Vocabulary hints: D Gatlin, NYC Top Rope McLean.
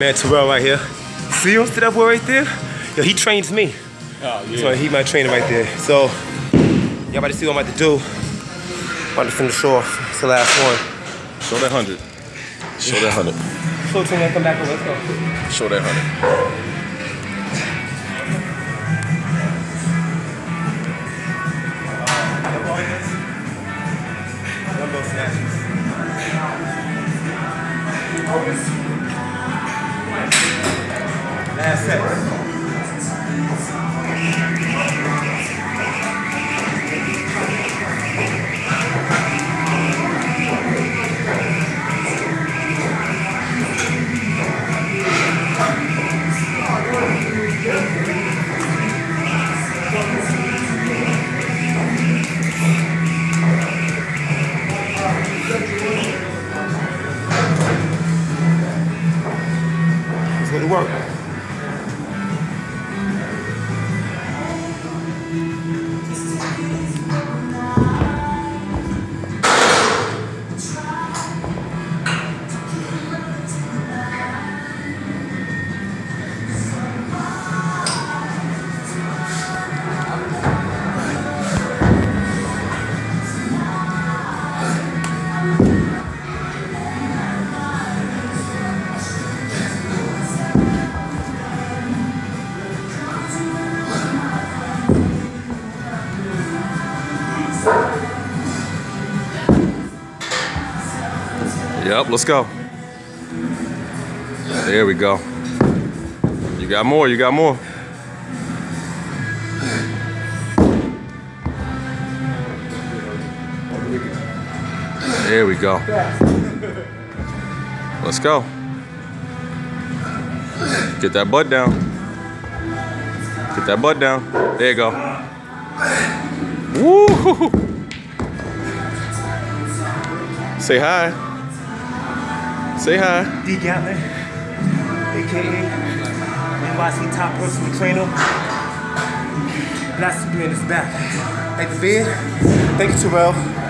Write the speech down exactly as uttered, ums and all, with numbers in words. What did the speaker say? Man, Terrell right here. See him sit up right there? Yo, he trains me. Oh, yeah. So he my trainer right there. So, y'all about to see what I'm about to do. About to finish off. It's the last one. Show that one hundred. Show that one hundred. Show that one hundred. Come back over. Let's go. Show that one hundred. Last set. Let's go to work. Yep, let's go. There we go. You got more, you got more. There we go. Let's go. Get that butt down. Get that butt down. There you go. Woo! Say hi. Say hi. D Gatlin, A K A N Y C Top Rope McLean. Nice to be in this back. Thank you, Ben. Thank you, Terrell.